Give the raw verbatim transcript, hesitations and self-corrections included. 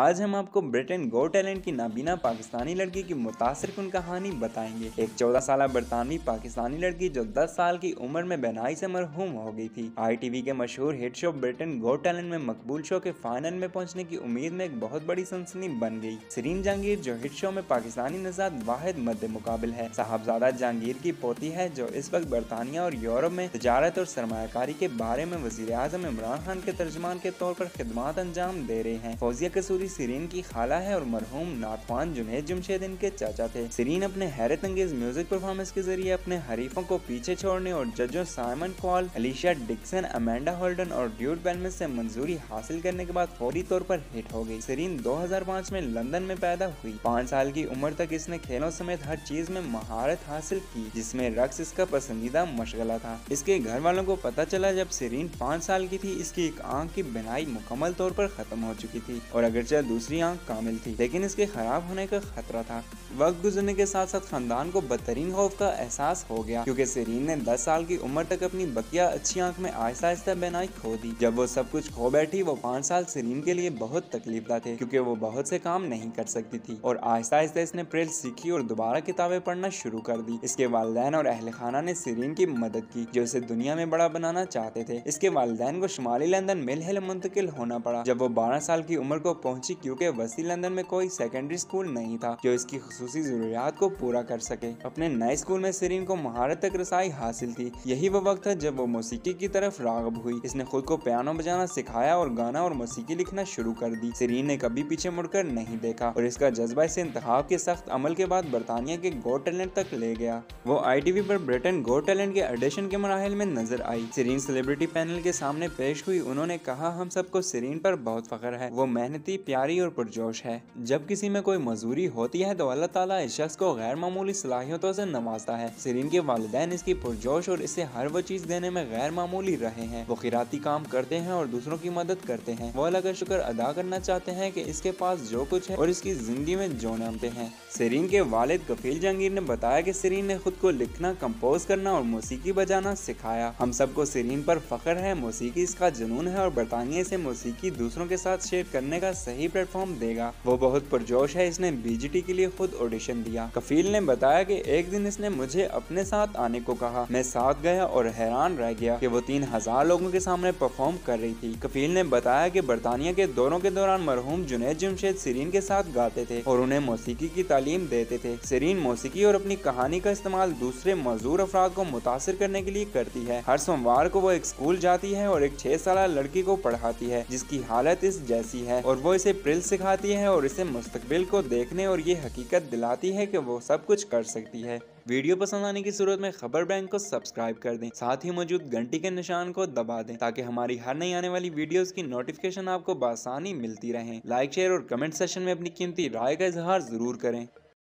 आज हम आपको ब्रिटेन गॉट टैलेंट की नाबीना पाकिस्तानी लड़की की मुतासिर कुन कहानी बताएंगे। एक चौदह साल बरतानवी पाकिस्तानी लड़की जो दस साल की उम्र में बेनाई से मरहूम हो गई थी। आई टी वी के मशहूर hit show Britain got talent में मकबूल शो के फाइनल में पहुंचने की उम्मीद में एक बहुत बड़ी सनसनी बन गई। सिरीन जहांगीर जो हिट शो में पाकिस्तानी नजात वाहिद मद्दे मुकाबल है, साहबजादा जहांगीर की पोती है जो इस वक्त बरतानिया और यूरोप में तजारत और सरमाकारी के बारे में वजीर आजम इमरान खान के तर्जमान के तौर पर खिदमात अंजाम दे रहे हैं। फौजिया कसूरी सिरीन की खाला है और मरहूम नातवान जुनैद जमशेद इनके चाचा थे। सिरीन अपने हैरत अंगेज म्यूजिक परफॉर्मेंस के जरिए अपने हरीफों को पीछे छोड़ने और जजों Simon Cowell, Alesha Dixon, Amanda Holden और ड्यूड बैलमेस से मंजूरी हासिल करने के बाद फौरी तौर पर हिट हो गई। सिरीन दो हज़ार पाँच में लंदन में पैदा हुई। पाँच साल की उम्र तक इसने खेलों समेत हर चीज में महारत हासिल की, जिसमें रक्स इसका पसंदीदा मशगला था। इसके घर वालों को पता चला जब सिरीन पाँच साल की थी। इसकी एक आंख की बेनाई मुकम्मल तौर पर खत्म हो चुकी थी और अगरचे दूसरी आंख कामिल थी, लेकिन इसके खराब होने का खतरा था। वक्त गुजरने के साथ साथ खानदान को बदतरीन खौफ का एहसास हो गया, क्योंकि सिरीन ने दस साल की उम्र तक अपनी बकिया अच्छी आंख में आहिस्ता आहिस्ता बेनाई खो दी। जब वो सब कुछ खो बैठी, वो पाँच साल सिरीन के लिए बहुत तकलीफदा थे, क्योंकि वो बहुत से काम नहीं कर सकती थी और आहिस्ता आहिस्ता इसने प्रेल सीखी और दोबारा किताबें पढ़ना शुरू कर दी। इसके वालिदैन और अहल खाना ने सिरीन की मदद की जो इसे दुनिया में बड़ा बनाना चाहते थे। इसके वालिदैन को शुमाली लंदन मिल हिल मुंतकिल होना पड़ा जब वो बारह साल की उम्र को पहुंची, क्योंकि वसी लंदन में कोई सेकेंडरी स्कूल नहीं था जो इसकी खुसूसी जरूरियात को पूरा कर सके। अपने नए स्कूल में सिरीन को महारत तक रसाई हासिल थी। यही वो वक्त था जब वो मौसीकी की तरफ रागब हुई। इसने खुद को पियानो बजाना सिखाया और गाना और मौसीकी लिखना शुरू कर दी। सिरीन ने कभी पीछे मुड़कर नहीं देखा और इसका जज्बा इसे इंतखाब के सख्त अमल के बाद बरतानिया के गॉट टैलेंट तक ले गया। वो आई टी वी पर ब्रिटेन गॉट टैलेंट के ऑडिशन के मराहल में नजर आई। सिरीन सेलिब्रिटी पैनल के सामने पेश हुई। उन्होंने कहा, हम सबको सिरीन पर बहुत फख्र है। वो मेहनती, प्यारी और पुरजोश है। जब किसी में कोई मजबूरी होती है तो अल्लाह ताला इस शख्स को गैर मामूली सलाहियतों से नवाजता है। सिरीन के वालिदैन इसकी पुरजोश और इसे हर वो चीज देने में गैर मामूली रहे हैं। वो खैराती काम करते हैं और दूसरों की मदद करते हैं। वो अल्लाह का शुक्र अदा करना चाहते हैं कि इसके पास जो कुछ है और इसकी जिंदगी में जो नामते हैं। सिरीन के वालिद कफील जहांगीर ने बताया कि सिरीन ने खुद को लिखना, कंपोज करना और मौसीकी बजाना सिखाया। हम सबको सिरीन पर फख्र है। मौसीकी इसका जुनून है और बरतानिया से मौसीकी दूसरों के साथ शेयर करने का सही प्लेटफॉर्म देगा। वो बहुत पुरजोश है। इसने बी जी टी के लिए खुद ऑडिशन दिया। कफील ने बताया कि एक दिन इसने मुझे अपने साथ आने को कहा। मैं साथ गया और हैरान रह गया कि वो तीन हजार लोगों के सामने परफॉर्म कर रही थी। कफील ने बताया कि बरतानिया के दौरों के दौरान मरहूम जुनैद जमशेद सिरीन के साथ गाते थे और उन्हें मौसीकी की तालीम देते थे। सिरीन मौसीकी और अपनी कहानी का इस्तेमाल दूसरे मजदूर अफराद को मुतासर करने के लिए करती है। हर सोमवार को वो एक स्कूल जाती है और एक छह साल लड़की को पढ़ाती है जिसकी हालत इस जैसी है, और वो इसे प्रिल सिखाती है और इसे मुस्तकबिल को देखने और ये हकीकत दिलाती है कि वो सब कुछ कर सकती है। वीडियो पसंद आने की सूरत में खबर बैंक को सब्सक्राइब कर दें, साथ ही मौजूद घंटी के निशान को दबा दें ताकि हमारी हर नई आने वाली वीडियोस की नोटिफिकेशन आपको बआसानी मिलती रहे। लाइक, शेयर और कमेंट सेशन में अपनी कीमती राय का इजहार जरूर करें।